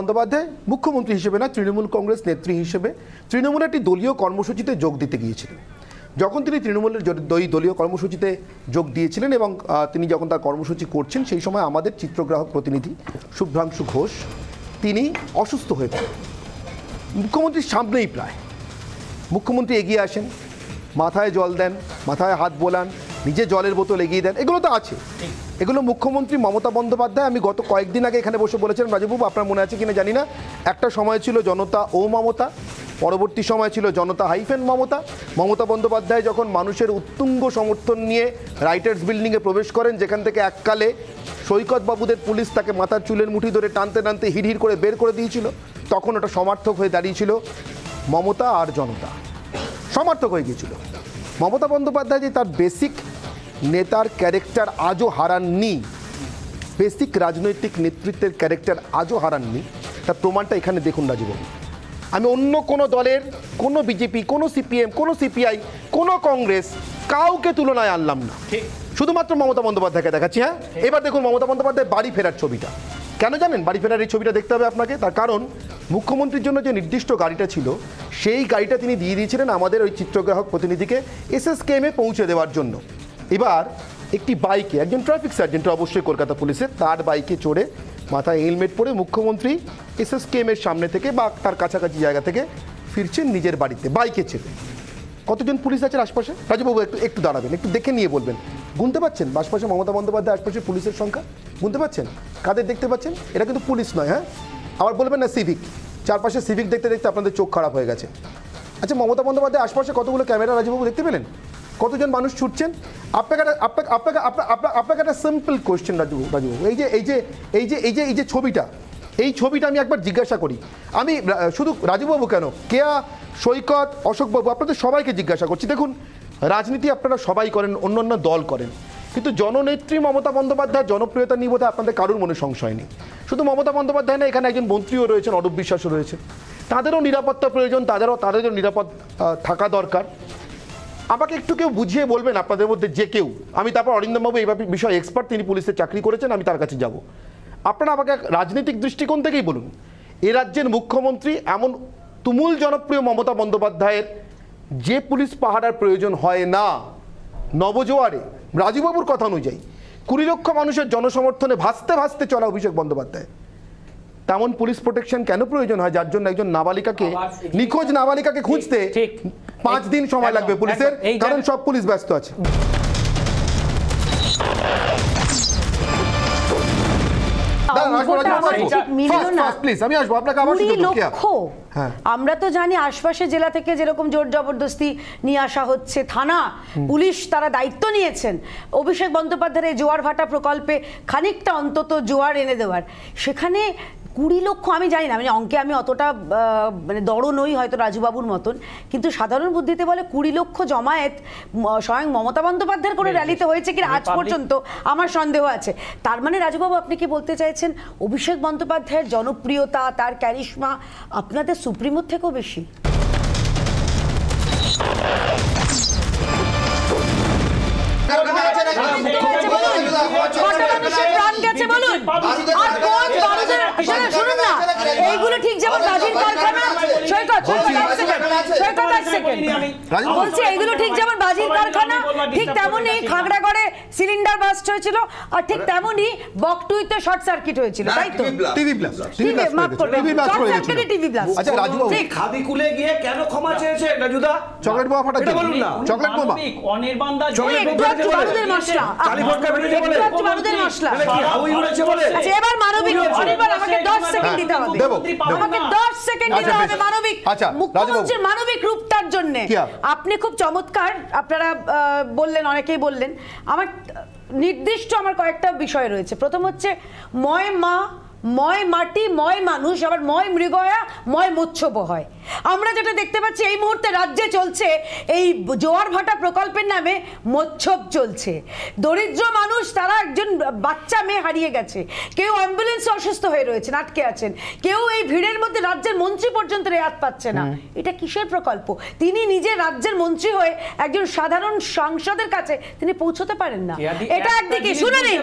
বন্দ্যোপাধ্যায় মুখ্যমন্ত্রী হিসেবে না তৃণমূল কংগ্রেস নেত্রী হিসেবে তৃণমূলের একটি দলীয় কর্মসূচিতে যোগ দিতে গিয়েছিলেন। যখন তিনি তৃণমূলের দলীয় কর্মসূচিতে যোগ দিয়েছিলেন এবং তিনি যখন তার কর্মসূচি করছেন সেই সময় আমাদের চিত্রগ্রাহক প্রতিনিধি শুভ্রাংশু ঘোষ তিনি অসুস্থ হয়ে পড়েন। মুখ্যমন্ত্রীর সামনেই প্রায় মুখ্যমন্ত্রী এগিয়ে আসেন, মাথায় জল দেন, মাথায় হাত বোলান, নিজে জলের বোতল এগিয়ে দেন, এগুলো তো আছে। এগুলো মুখ্যমন্ত্রী মমতা বন্দ্যোপাধ্যায়, আমি গত কয়েকদিন আগে এখানে বসে বলেছিলাম, রাজুবাবু আপনার মনে আছে কিনা জানি না, একটা সময় ছিল জনতা ও মমতা, পরবর্তী সময় ছিল জনতা হাইফেন মমতা। মমতা বন্দ্যোপাধ্যায় যখন মানুষের উত্তুঙ্গ সমর্থন নিয়ে রাইটার্স বিল্ডিংয়ে প্রবেশ করেন, যেখান থেকে এককালে সৈকতবাবুদের পুলিশ তাকে মাথার চুলের মুঠি ধরে টানতে টানতে হিড়হিড় করে বের করে দিয়েছিল, তখন ওটা সমার্থক হয়ে দাঁড়িয়েছিল মমতা আর জনতা, সমার্থক হয়ে গিয়েছিল। মমতা বন্দ্যোপাধ্যায় যে তার বেসিক নেতার ক্যারেক্টার আজও হারাননি, বেসিক রাজনৈতিক নেতৃত্বের ক্যারেক্টার আজও হারাননি, তার প্রমাণটা এখানে দেখুন রাজুবাবু। আমি অন্য কোনো দলের, কোনো বিজেপি, কোনো সিপিএম, কোনো সিপিআই, কোনো কংগ্রেস, কাউকে তুলনায় আনলাম না, শুধুমাত্র মমতা বন্দ্যোপাধ্যায়কে দেখাচ্ছি। হ্যাঁ, এবার দেখুন মমতা বন্দ্যোপাধ্যায় বাড়ি ফেরার ছবিটা। কেন জানেন বাড়ি ফেরার এই ছবিটা দেখতে হবে আপনাকে? তার কারণ মুখ্যমন্ত্রীর জন্য যে নির্দিষ্ট গাড়িটা ছিল সেই গাড়িটা তিনি দিয়ে দিয়েছিলেন আমাদের ওই চিত্রগ্রাহক প্রতিনিধিকে SSKM-এ পৌঁছে দেওয়ার জন্য। এবার একটি বাইকে, একজন ট্রাফিক সার্জেন্ট অবশ্যই কলকাতা পুলিশের, তার বাইকে চড়ে মাথায় হেলমেট পরে মুখ্যমন্ত্রী SSKM-এর সামনে থেকে বা তার কাছাকাছি জায়গা থেকে ফিরছেন নিজের বাড়িতে বাইকে চেপে। কতজন পুলিশ আছেন আশপাশে? রাজুবাবু একটু দাঁড়াবেন, একটু দেখে নিয়ে বলবেন। গুনতে পারছেন আশপাশে মমতা বন্দ্যোপাধ্যায় আশপাশে পুলিশের সংখ্যা গুনতে পারছেন? কাদের দেখতে পাচ্ছেন? এটা কিন্তু পুলিশ নয়। হ্যাঁ, আবার বলবেন না সিভিক, চারপাশে সিভিক দেখতে দেখতে আপনাদের চোখ খারাপ হয়ে গেছে। আচ্ছা, মমতা বন্দ্যোপাধ্যায় আশপাশে কতগুলো ক্যামেরা রাজুবাবু দেখতে পেলেন? কতজন মানুষ ছুটছেন? আপনাকে একটা সিম্পল কোয়েশ্চেন রাজুবাবু, এই যে ছবিটা আমি একবার জিজ্ঞাসা করি, আমি শুধু রাজুবাবু কেন, কেয়া, সৈকত, অশোকবাবু, আপনাদের সবাইকে জিজ্ঞাসা করছি। দেখুন, রাজনীতি আপনারা সবাই করেন, অন্যান্য দল করেন, কিন্তু জননেত্রী মমতা বন্দ্যোপাধ্যায় জনপ্রিয়তা নিয়ে বোধহয় আপনাদের কারোর মনে সংশয় নেই। শুধু মমতা বন্দ্যোপাধ্যায় না, এখানে একজন মন্ত্রীও রয়েছেন, অরূপ বিশ্বাসও রয়েছেন, তাদেরও নিরাপত্তা প্রয়োজন, তাদেরও নিরাপদ থাকা দরকার। আমাকে একটু কেউ বুঝিয়ে বলবেন আপনাদের মধ্যে যে কেউ, আমি তারপর অরিন্দমবাবু এই বিষয়ে এক্সপার্ট, তিনি পুলিশের চাকরি করেছেন, আমি তার কাছে যাব। আপনারা আমাকে রাজনৈতিক দৃষ্টিকোণ থেকেই বলুন, এ রাজ্যের মুখ্যমন্ত্রী এমন তুমুল জনপ্রিয় মমতা বন্দ্যোপাধ্যায়ের যে পুলিশ পাহারার প্রয়োজন হয় না নবজোয়ারে, রাজুবাবুর কথা অনুযায়ী 20 লক্ষ মানুষের জনসমর্থনে ভাসতে ভাসতে চলা অভিষেক বন্দ্যোপাধ্যায়, তেমন পুলিশ প্রোটেকশন কেন প্রয়োজন হয় যার জন্য একজন নাবালিকাকে, নিখোঁজ নাবালিকাকে খুঁজতে 5 দিন সময় লাগবে পুলিশের, কারণ সব পুলিশ ব্যস্ত আছে। আমরা তো জানি আশপাশে জেলা থেকে যেরকম জোর জবরদস্তি নিয়ে আসা হচ্ছে, থানা পুলিশ তারা দায়িত্ব নিয়েছেন অভিষেক বন্দ্যোপাধ্যায়ের জোয়ার ভাটা প্রকল্পে খানিকটা অন্তত জোয়ার এনে দেওয়ার, সেখানে 20 লক্ষ, আমি জানি না, মানে অঙ্কে আমি অতটা মানে দড় নই হয়তো রাজুবাবুর মতন, কিন্তু সাধারণ বুদ্ধিতে বলে 20 লক্ষ জমায়েত স্বয়ং মমতা বন্দ্যোপাধ্যায়ের কোনো র্যালিতে হয়েছে কি আজ পর্যন্ত আমার সন্দেহ আছে। তার মানে রাজুবাবু আপনি কি বলতে চাইছেন অভিষেক বন্দ্যোপাধ্যায়ের জনপ্রিয়তা, তার ক্যারিশমা আপনাদের সুপ্রিমোর থেকেও বেশি? আপনি খুব চমৎকার আপনারা বললেন, অনেকেই বললেন, আমার নির্দিষ্ট আমার কয়েকটা বিষয় রয়েছে। প্রথম হচ্ছে ময় মা, ময় মাটি, ময় মানুষ, আবার ময় মৃগয়া, ময় মৎস্যব হয়। আমরা যেটা দেখতে পাচ্ছি এই মুহূর্তে রাজ্যে চলছে এই জোয়ার ভাটা প্রকল্পের নামে মচ্ছব চলছে। দরিদ্র মানুষ, তারা একজন বাচ্চা মেয়ে হারিয়ে গেছে, কেউ অ্যাম্বুলেন্সে অসুস্থ হয়ে রয়েছেন, আটকে আছেন, কেউ এই ভিড়ের মধ্যে রাজ্যের মন্ত্রী পর্যন্ত রেহাত পাচ্ছে না। এটা কিসের প্রকল্প? তিনি নিজে রাজ্যের মন্ত্রী হয়ে একজন সাধারণ সাংসদের কাছে তিনি পৌঁছতে পারেন না। এটা একদিকে শুনে নিন,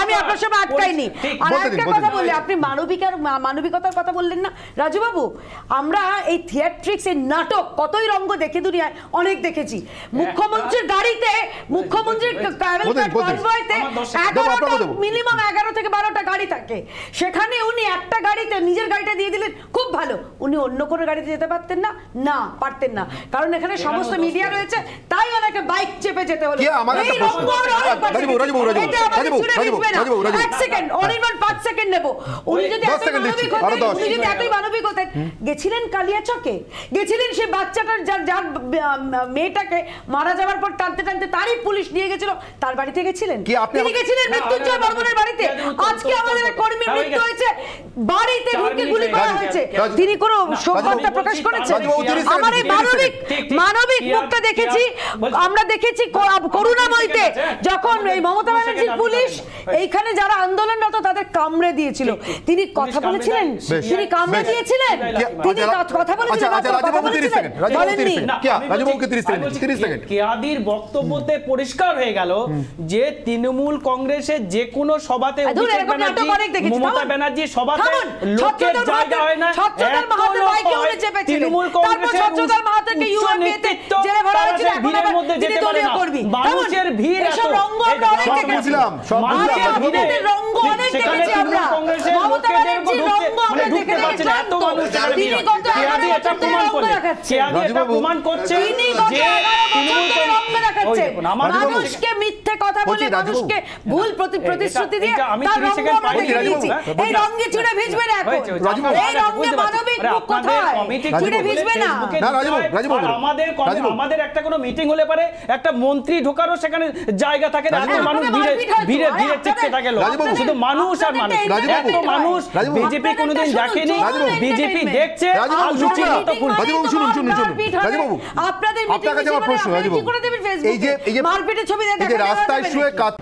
আমি আপনার সঙ্গে আটকাইনি। আর একটা কথা বললে, আপনি মানবিকতার কথা বললেন না রাজুবাবু, আমরা এই থিয়েট্রিক্স, এই নাটক কতই রঙ্গ দেখে দুনিয়ায় অনেক দেখেছি। মুখ্যমন্ত্রীর গাড়িতে, মুখ্যমন্ত্রীর ট্রাভেল কনভয়েতে মিনিমাম 11 থেকে 12টা গাড়ি থাকে, সেখানে উনি একটা গাড়িতে নিজের গাড়িটা দিয়ে দিলেন, খুব ভালো। উনি অন্য কোনো গাড়িতে যেতে পারতেন না? না, পারতেন না, কারণ এখানে সমস্ত মিডিয়া রয়েছে, তাই ওনাকে বাইক চেপে যেতে হলো। গেছিলেন কালিয়াচকে, গেছিলেন সেই বাচ্চাটার যার মেয়েটাকে মারা যাওয়ার পর টানতে টানতে তারই পুলিশ নিয়ে গেছিল, তার বাড়িতে গেছিলেন, তিনি গেছিলেন মৃত্যুঞ্জয় বর্মনের বাড়িতে। আজকে আমাদের কর্মী মৃত্যু হয়েছে, বাড়িতে ঢুকে গুলি করা হয়েছে, তিনি কোনো শোকবার্তা প্রকাশ করেছেন? আমার এই মানবিক মুখটা দেখেছি, আমরা দেখেছি করুণাময়ীতে, যখন এই মমতা ব্যানার্জির পুলিশ এইখানে যারা আন্দোলনরত তাদের কামড়ে দিয়েছিল, তিনি কথা বলেছিলেন, তিনি কামড়ে দিয়েছিলেন, তিনি কথা বলেছিলেন। কেয়াদির বক্তব্যতে পরিষ্কার হয়ে গেল যে তৃণমূল কংগ্রেসের যে কোনো সভাতে মমতা ব্যানার্জি সভাতে লোকের জায়গা হয় না। তৃণমূল মানুষকে মিথ্যে কথা বলে, মানুষকে ভুল প্রতিশ্রুতি দিয়ে এই রঙে চুড়ে ভিজবে না, এই রঙে মানবিক কথা চুড়ে ভিজবে না। আমাদের একটা কোনো মিটিং হলে পারে একটা মন্ত্রী ঢোকারও সেখানে জায়গা থাকে না, মানুষ ভিড়ে ভিড়ে চেপে থাকে। শুধু মানুষ আর মানুষ, এত মানুষ বিজেপি কোনোদিন দেখেনি, বিজেপি দেখছে। আপনাদের এই যে রাস্তায় শুয়ে